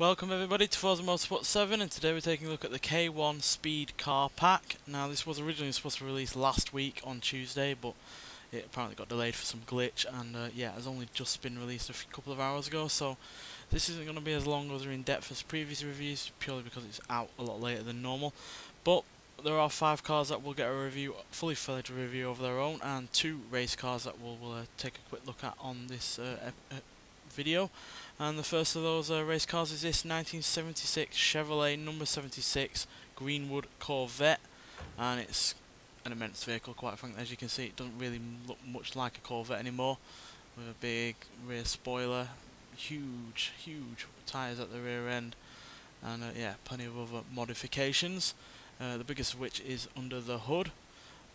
Welcome everybody to Forza Motorsport 7, and today we're taking a look at the K1 Speed Car Pack. Now, this was originally supposed to release last week on Tuesday, but it apparently got delayed for some glitch, and yeah, it's only just been released a couple of hours ago, so this isn't going to be as long or in depth as previous reviews, purely because it's out a lot later than normal. But there are 5 cars that will get a review, fully fledged review of their own, and 2 race cars that we'll take a quick look at on this video. And the first of those race cars is this 1976 Chevrolet number 76 Greenwood Corvette, and it's an immense vehicle, quite frankly. As you can see, it doesn't really look much like a Corvette anymore, with a big rear spoiler, huge tyres at the rear end, and yeah, plenty of other modifications, the biggest of which is under the hood,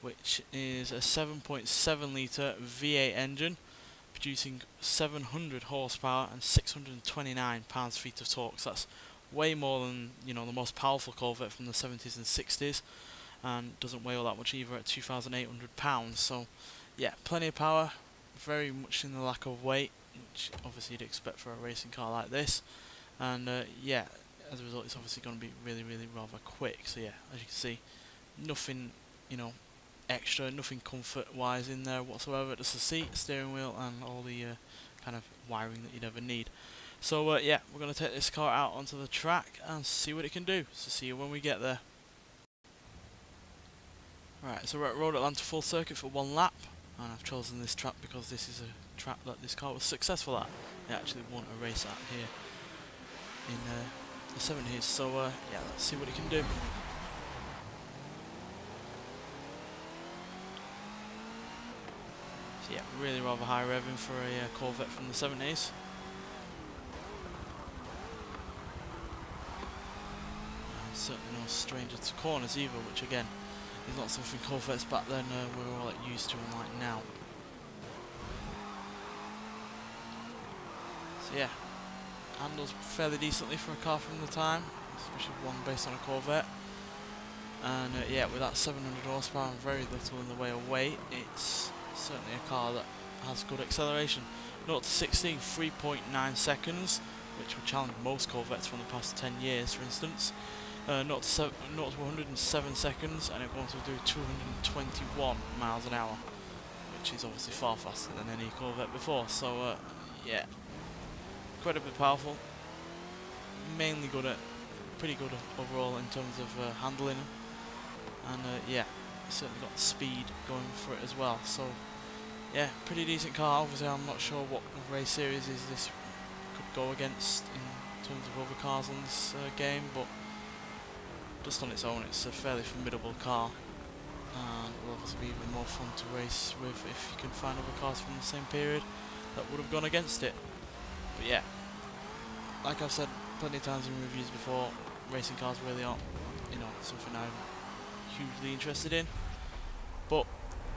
which is a 7.7 litre V8 engine producing 700 horsepower and 629 pounds-feet of torque. So that's way more than, you know, the most powerful Corvette from the 70s and 60s, and doesn't weigh all that much either at 2,800 pounds. So yeah, plenty of power, very much in the lack of weight, which obviously you'd expect for a racing car like this. And yeah, as a result, it's obviously going to be really rather quick. So yeah, as you can see, nothing, you know, extra, nothing comfort wise in there whatsoever, just a seat, steering wheel, and all the kind of wiring that you'd ever need. So yeah, we're going to take this car out onto the track and see what it can do, so see you when we get there. Right, so we're at Road Atlanta full circuit for one lap, and I've chosen this track because this is a track that this car was successful at. It actually won a race out here in the 70s, so yeah, let's see what it can do. So yeah, really rather high revving for a Corvette from the 70s. And certainly no stranger to corners either, which again is not something Corvettes back then were all like used to and like now. So yeah, handles fairly decently for a car from the time, especially one based on a Corvette. And yeah, with that 700 horsepower and very little in the way of weight, it's certainly a car that has good acceleration. 0 to 16, 3.9 seconds, which would challenge most Corvettes from the past 10 years, for instance. 0 to 107 seconds, and it wants to do 221 miles an hour, which is obviously far faster than any Corvette before. So yeah, incredibly powerful. Mainly good at, pretty good overall in terms of handling, and yeah, certainly got speed going for it as well. So yeah, pretty decent car. Obviously I'm not sure what race series is this could go against in terms of other cars on this game, but just on its own it's a fairly formidable car, and it will obviously be even more fun to race with if you can find other cars from the same period that would have gone against it. But yeah, like I've said plenty of times in reviews before, racing cars really aren't, you know, something I'm hugely interested in, but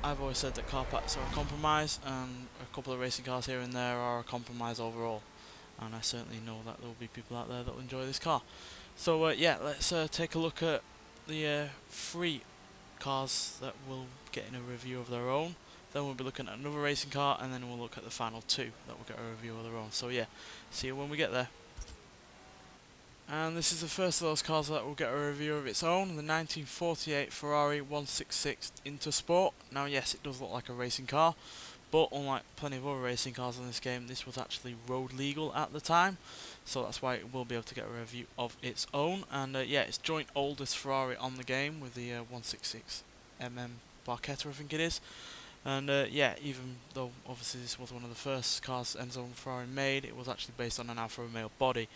I've always said that car packs are a compromise, and a couple of racing cars here and there are a compromise overall, and I certainly know that there will be people out there that will enjoy this car. So yeah, let's take a look at the 3 cars that will get in a review of their own, then we'll be looking at another racing car, and then we'll look at the final 2 that will get a review of their own. So yeah, see you when we get there. And this is the first of those cars that will get a review of its own, the 1948 Ferrari 166 Intersport. Now yes, it does look like a racing car, but unlike plenty of other racing cars in this game, this was actually road legal at the time, so that's why it will be able to get a review of its own. And yeah, it's joint oldest Ferrari on the game with the 166 M.M. Barquetta, I think it is. And yeah, even though obviously this was one of the first cars Enzo Ferrari made, it was actually based on an Alfa Romeo body.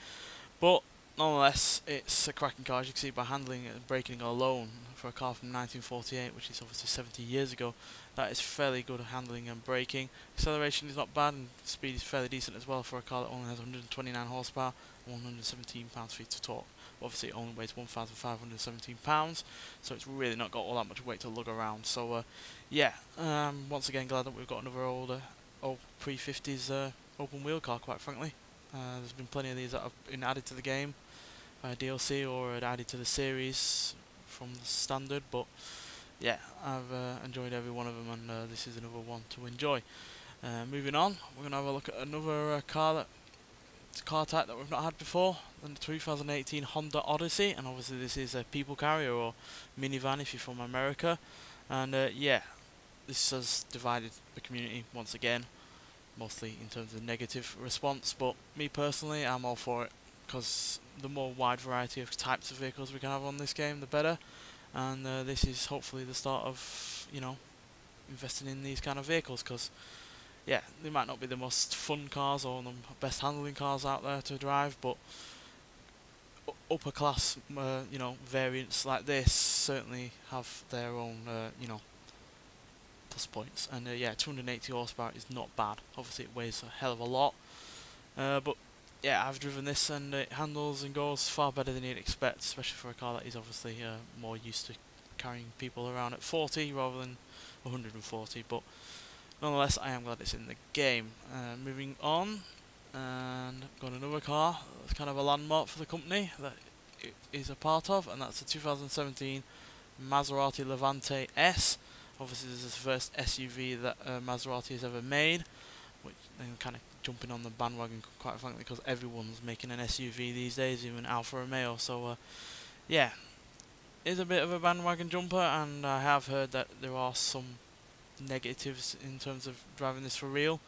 But nonetheless, it's a cracking car, as you can see by handling and braking alone. For a car from 1948, which is obviously 70 years ago, that is fairly good handling and braking. Acceleration is not bad, and speed is fairly decent as well for a car that only has 129 horsepower and 117 pounds-feet of torque. Obviously it only weighs 1,517 pounds, so it's really not got all that much weight to lug around. So yeah, once again glad that we've got another old pre-50s open wheel car, quite frankly. There's been plenty of these that have been added to the game by DLC or added to the series from the standard, but yeah, I've enjoyed every one of them, and this is another one to enjoy. Moving on, we're going to have a look at another car that It's a car type that we've not had before, the 2018 Honda Odyssey, and obviously this is a people carrier or minivan if you're from America. And yeah, this has divided the community once again, mostly in terms of negative response, but me personally, I'm all for it, because the more wide variety of types of vehicles we can have on this game, the better. And this is hopefully the start of, you know, investing in these kind of vehicles, because yeah, they might not be the most fun cars or the best handling cars out there to drive, but upper class, you know, variants like this certainly have their own, you know, plus points. And yeah, 280 horsepower is not bad. Obviously, it weighs a hell of a lot, but yeah, I've driven this and it handles and goes far better than you'd expect, especially for a car that is obviously more used to carrying people around at 40 rather than 140. But nonetheless, I am glad it's in the game. Moving on, and I've got another car that's kind of a landmark for the company that it is a part of, and that's the 2017 Maserati Levante S. Obviously, this is the first SUV that Maserati has ever made, which I'm kind of jumping on the bandwagon, quite frankly, because everyone's making an SUV these days, even Alfa Romeo. So, yeah, it's a bit of a bandwagon jumper, and I have heard that there are some negatives in terms of driving this for real,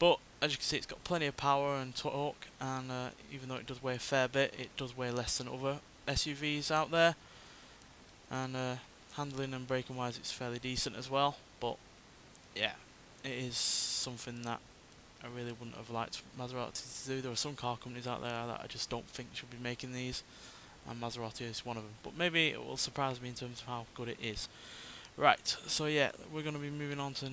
but as you can see, it's got plenty of power and torque, and even though it does weigh a fair bit, it does weigh less than other SUVs out there, and handling and braking wise it's fairly decent as well. But yeah, it is something that I really wouldn't have liked Maserati to do. There are some car companies out there that I just don't think should be making these, and Maserati is one of them, but maybe it will surprise me in terms of how good it is. Right, so yeah, we're going to be moving on to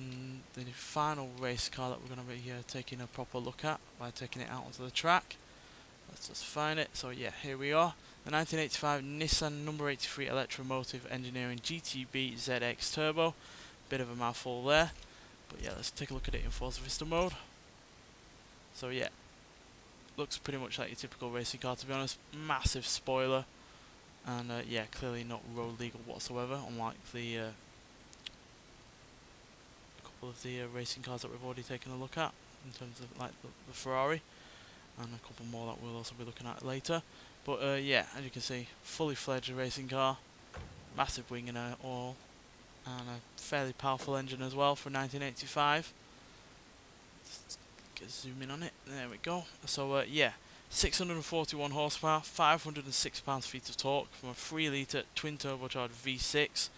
the final race car that we're going to be taking a proper look at by taking it out onto the track. Let's just find it. So yeah, here we are. The 1985 Nissan number 83 Electromotive Engineering GTB ZX Turbo. Bit of a mouthful there. But yeah, let's take a look at it in Forza Vista mode. So yeah, looks pretty much like your typical racing car, to be honest. Massive spoiler. And yeah, clearly not road legal whatsoever, unlike the of the racing cars that we've already taken a look at, in terms of like the Ferrari, and a couple more that we'll also be looking at later. But yeah, as you can see, fully fledged racing car, massive wing and all, and a fairly powerful engine as well for 1985. Just zoom in on it. There we go. So yeah, 641 horsepower, 506 pounds-feet of torque from a 3-litre twin turbocharged V6.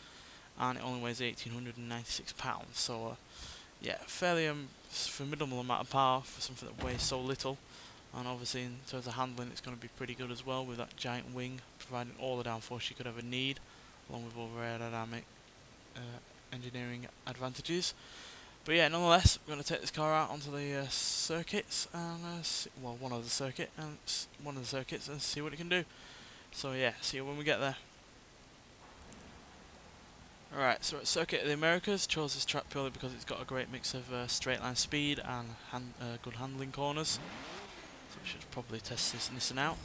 And it only weighs 1,896 pounds, so yeah, fairly formidable amount of power for something that weighs so little. And obviously, in terms of handling, it's going to be pretty good as well, with that giant wing providing all the downforce you could ever need, along with all the aerodynamic engineering advantages. But yeah, nonetheless, we're going to take this car out onto the circuits, and well, one of the circuits, and see what it can do. So yeah, see you when we get there. Alright, so at Circuit of the Americas, chose this track purely because it's got a great mix of straight line speed and good handling corners. So we should probably test this Nissan out.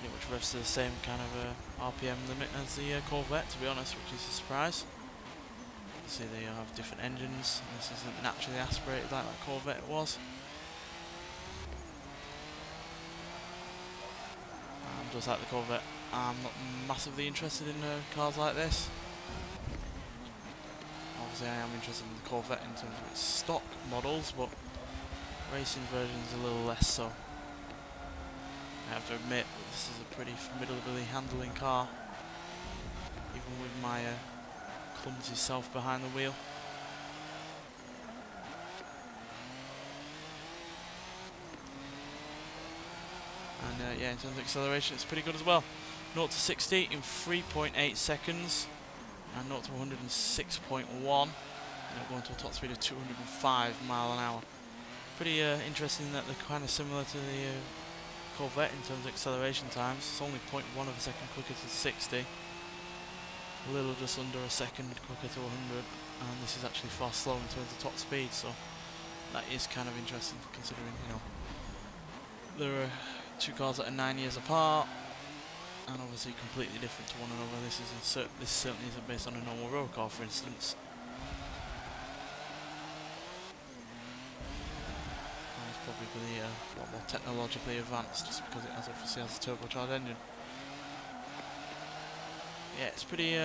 Pretty much revs to the same kind of RPM limit as the Corvette, to be honest, which is a surprise. See, they have different engines, and this isn't naturally aspirated like that Corvette was. Just like the Corvette, I'm not massively interested in cars like this. Obviously, I am interested in the Corvette in terms of its stock models, but racing versions a little less so. I have to admit, this is a pretty formidably handling car, even with my clumsy self behind the wheel. And yeah, in terms of acceleration, it's pretty good as well. 0 to 60 in 3.8 seconds, and 0 to 106.1, and going to a top speed of 205 mph. Pretty interesting that they're kind of similar to the Corvette in terms of acceleration times. It's only 0.1 of a second quicker to 60, a little just under a second quicker to 100, and this is actually far slower in terms of top speed. So that is kind of interesting, considering, you know, there are two cars that are 9 years apart, and obviously completely different to one another. This certainly isn't based on a normal road car, for instance. arguably a lot more technologically advanced just because it has, obviously has a turbocharged engine. Yeah, it's pretty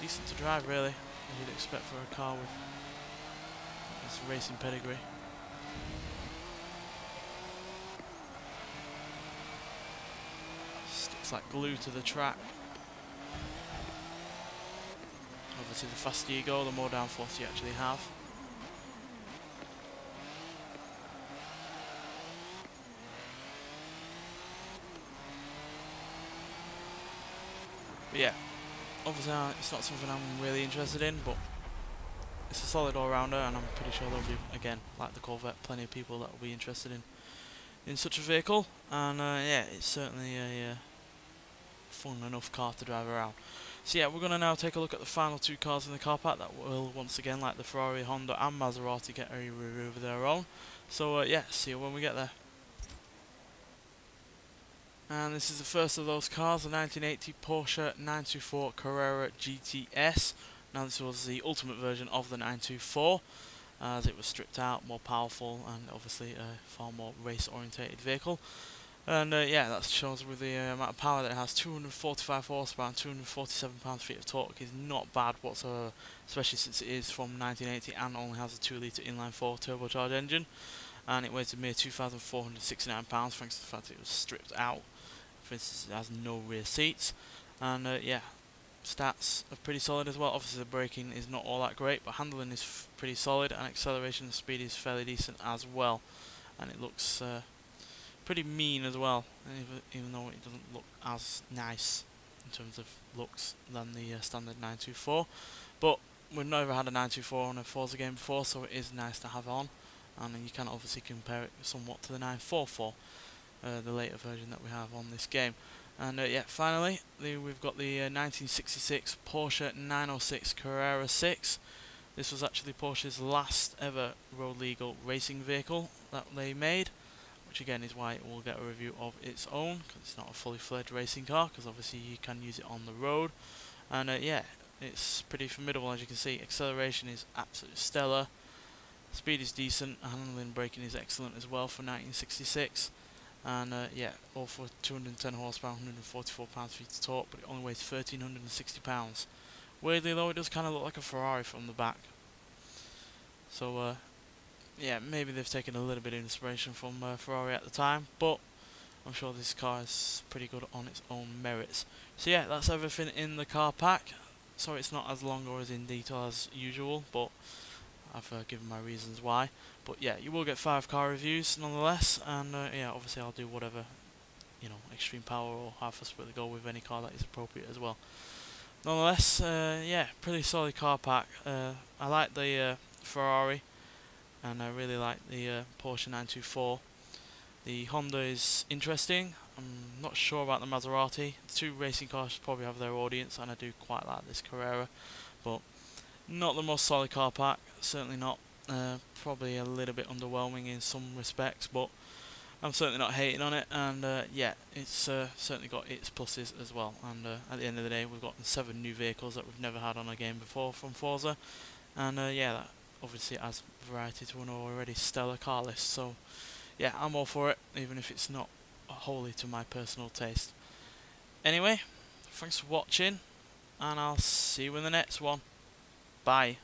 decent to drive really, as you'd expect for a car with this racing pedigree. Sticks like glue to the track. Obviously the faster you go, the more downforce you actually have. But yeah, obviously it's not something I'm really interested in, but it's a solid all-rounder, and I'm pretty sure there'll be, again, like the Corvette, plenty of people that will be interested in such a vehicle. And yeah, it's certainly a fun enough car to drive around. So yeah, we're going to now take a look at the final two cars in the car pack that will, once again, like the Ferrari, Honda and Maserati, get a review of their own. So yeah, see you when we get there. And this is the first of those cars, the 1980 Porsche 924 Carrera GTS. Now this was the ultimate version of the 924, as it was stripped out, more powerful, and obviously a far more race-orientated vehicle. And yeah, that shows with the amount of power that it has, 245 horsepower and 247 pound-feet of torque is not bad whatsoever, especially since it is from 1980 and only has a 2-litre inline-4 turbocharged engine. And it weighs a mere 2,469 pounds, thanks to the fact it was stripped out. For instance, it has no rear seats, and yeah, stats are pretty solid as well. Obviously the braking is not all that great, but handling is pretty solid, and acceleration and speed is fairly decent as well. And it looks pretty mean as well, even though it doesn't look as nice in terms of looks than the standard 924. But we've never had a 924 on a Forza game before, so it is nice to have on, and you can obviously compare it somewhat to the 944. The later version that we have on this game. And yeah, finally we've got the 1966 Porsche 906 Carrera 6. This was actually Porsche's last ever road legal racing vehicle that they made, which again is why it will get a review of its own, because it's not a fully fledged racing car, because obviously you can use it on the road. And yeah, it's pretty formidable, as you can see. Acceleration is absolutely stellar, speed is decent, handling and braking is excellent as well for 1966. And yeah, all for 210 horsepower, 144 pounds-feet of torque, but it only weighs 1,360 pounds. Weirdly though, it does kind of look like a Ferrari from the back. So yeah, maybe they've taken a little bit of inspiration from Ferrari at the time, but I'm sure this car is pretty good on its own merits. So yeah, that's everything in the car pack. Sorry it's not as long or as in detail as usual, but I've given my reasons why. But yeah, you will get 5 car reviews nonetheless, and yeah, obviously I'll do whatever, you know, extreme power or half a split the goal with any car that is appropriate as well. Nonetheless, yeah, pretty solid car pack. I like the Ferrari, and I really like the Porsche 924. The Honda is interesting. I'm not sure about the Maserati. The two racing cars probably have their audience, and I do quite like this Carrera, but not the most solid car pack, certainly not. Probably a little bit underwhelming in some respects, but I'm certainly not hating on it. And yeah, it's certainly got its pluses as well. And at the end of the day, we've got 7 new vehicles that we've never had on a game before from Forza, and yeah, that obviously adds variety to an already stellar car list. So yeah, I'm all for it, even if it's not wholly to my personal taste. Anyway, thanks for watching, and I'll see you in the next one. Bye.